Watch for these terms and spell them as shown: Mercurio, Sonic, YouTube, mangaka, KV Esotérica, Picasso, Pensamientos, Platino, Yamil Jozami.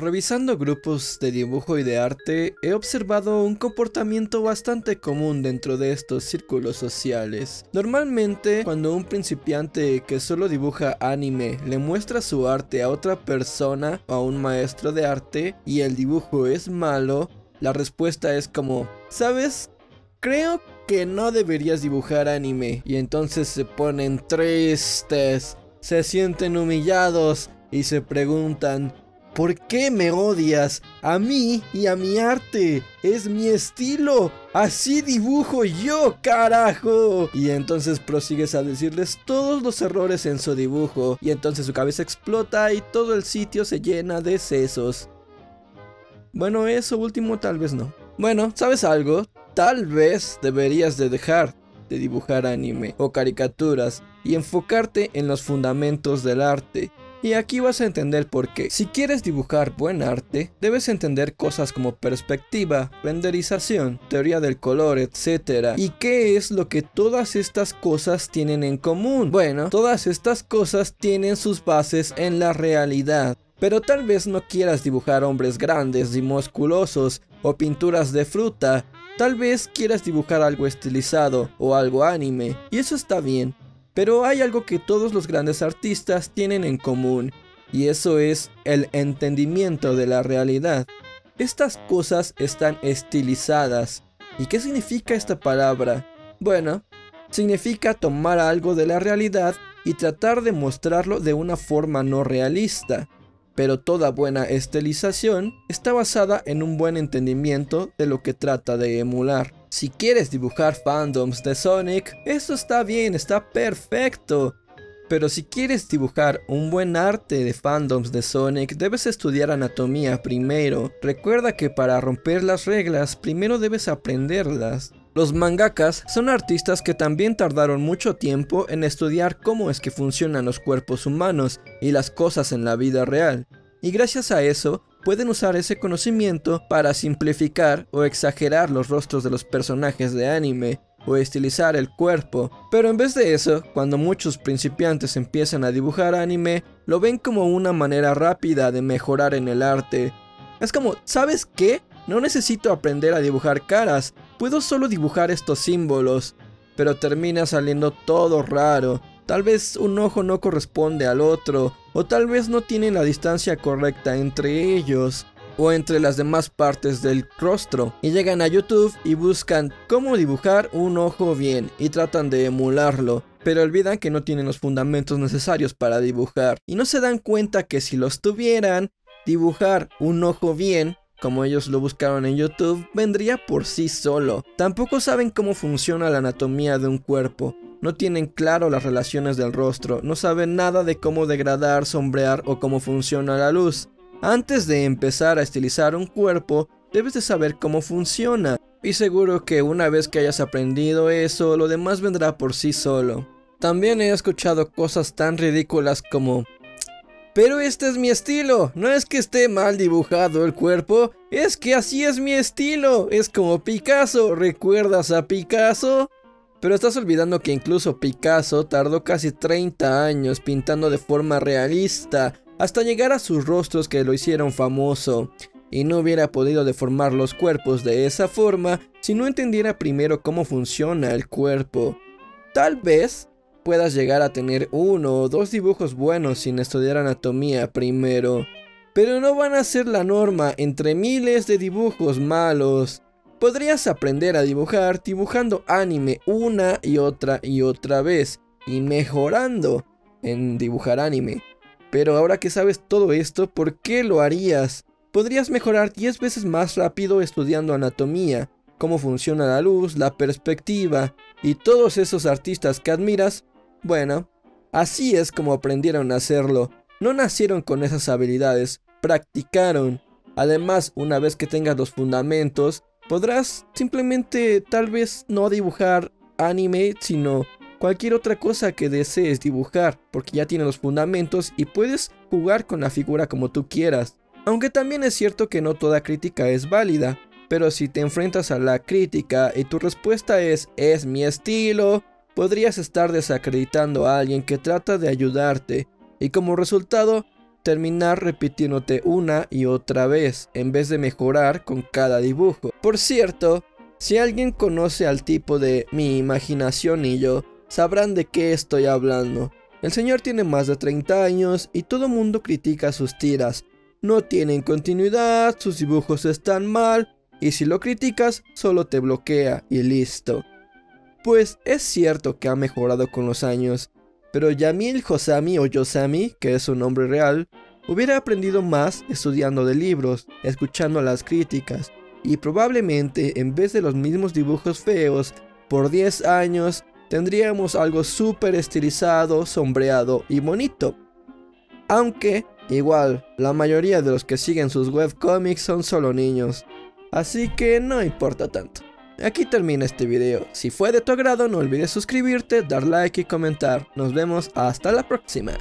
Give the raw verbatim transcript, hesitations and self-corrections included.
Revisando grupos de dibujo y de arte, he observado un comportamiento bastante común dentro de estos círculos sociales. Normalmente, cuando un principiante que solo dibuja anime le muestra su arte a otra persona o a un maestro de arte y el dibujo es malo, la respuesta es como, ¿sabes? Creo que no deberías dibujar anime. Y entonces se ponen tristes, se sienten humillados y se preguntan, ¿por qué me odias? A mí y a mi arte. Es mi estilo. Así dibujo yo, carajo. Y entonces prosigues a decirles todos los errores en su dibujo. Y entonces su cabeza explota y todo el sitio se llena de sesos. Bueno, eso último tal vez no. Bueno, ¿sabes algo? Tal vez deberías de dejar de dibujar anime o caricaturas y enfocarte en los fundamentos del arte. Y aquí vas a entender por qué. Si quieres dibujar buen arte, debes entender cosas como perspectiva, renderización, teoría del color, etcétera. ¿Y qué es lo que todas estas cosas tienen en común? Bueno, todas estas cosas tienen sus bases en la realidad. Pero tal vez no quieras dibujar hombres grandes y musculosos o pinturas de fruta. Tal vez quieras dibujar algo estilizado o algo anime. Y eso está bien. Pero hay algo que todos los grandes artistas tienen en común, y eso es el entendimiento de la realidad. Estas cosas están estilizadas. ¿Y qué significa esta palabra? Bueno, significa tomar algo de la realidad y tratar de mostrarlo de una forma no realista. Pero toda buena estilización está basada en un buen entendimiento de lo que trata de emular. Si quieres dibujar fandoms de Sonic, eso está bien, está perfecto. Pero si quieres dibujar un buen arte de fandoms de Sonic, debes estudiar anatomía primero. Recuerda que para romper las reglas, primero debes aprenderlas. Los mangakas son artistas que también tardaron mucho tiempo en estudiar cómo es que funcionan los cuerpos humanos y las cosas en la vida real. Y gracias a eso, pueden usar ese conocimiento para simplificar o exagerar los rostros de los personajes de anime o estilizar el cuerpo. Pero en vez de eso, cuando muchos principiantes empiezan a dibujar anime, lo ven como una manera rápida de mejorar en el arte. Es como, ¿sabes qué? No necesito aprender a dibujar caras, puedo solo dibujar estos símbolos. Pero termina saliendo todo raro. Tal vez un ojo no corresponde al otro, o tal vez no tienen la distancia correcta entre ellos, o entre las demás partes del rostro. Y llegan a YouTube y buscan cómo dibujar un ojo bien, y tratan de emularlo, pero olvidan que no tienen los fundamentos necesarios para dibujar. Y no se dan cuenta que si los tuvieran, dibujar un ojo bien, como ellos lo buscaron en YouTube, vendría por sí solo. Tampoco saben cómo funciona la anatomía de un cuerpo. No tienen claro las relaciones del rostro, no saben nada de cómo degradar, sombrear o cómo funciona la luz. Antes de empezar a estilizar un cuerpo, debes de saber cómo funciona. Y seguro que una vez que hayas aprendido eso, lo demás vendrá por sí solo. También he escuchado cosas tan ridículas como, pero este es mi estilo, no es que esté mal dibujado el cuerpo, es que así es mi estilo, es como Picasso, ¿recuerdas a Picasso? Pero estás olvidando que incluso Picasso tardó casi treinta años pintando de forma realista hasta llegar a sus rostros que lo hicieron famoso. Y no hubiera podido deformar los cuerpos de esa forma si no entendiera primero cómo funciona el cuerpo. Tal vez puedas llegar a tener uno o dos dibujos buenos sin estudiar anatomía primero. Pero no van a ser la norma entre miles de dibujos malos. Podrías aprender a dibujar dibujando anime una y otra y otra vez y mejorando en dibujar anime. Pero ahora que sabes todo esto, ¿por qué lo harías? Podrías mejorar diez veces más rápido estudiando anatomía, cómo funciona la luz, la perspectiva y todos esos artistas que admiras. Bueno, así es como aprendieron a hacerlo. No nacieron con esas habilidades, practicaron. Además, una vez que tengas los fundamentos, podrás simplemente tal vez no dibujar anime, sino cualquier otra cosa que desees dibujar, porque ya tienes los fundamentos y puedes jugar con la figura como tú quieras. Aunque también es cierto que no toda crítica es válida, pero si te enfrentas a la crítica y tu respuesta es, es mi estilo, podrías estar desacreditando a alguien que trata de ayudarte, y como resultado, terminar repitiéndote una y otra vez, en vez de mejorar con cada dibujo. Por cierto, si alguien conoce al tipo de Mi Imaginación y Yo, sabrán de qué estoy hablando. El señor tiene más de treinta años y todo mundo critica sus tiras. No tienen continuidad, sus dibujos están mal, y si lo criticas, solo te bloquea y listo. Pues es cierto que ha mejorado con los años, pero Yamil Jozami o Jozami, que es su nombre real, hubiera aprendido más estudiando de libros, escuchando las críticas, y probablemente en vez de los mismos dibujos feos, por diez años, tendríamos algo súper estilizado, sombreado y bonito. Aunque, igual, la mayoría de los que siguen sus webcomics son solo niños, así que no importa tanto. Aquí termina este video. Si fue de tu agrado, no olvides suscribirte, dar like y comentar. Nos vemos hasta la próxima.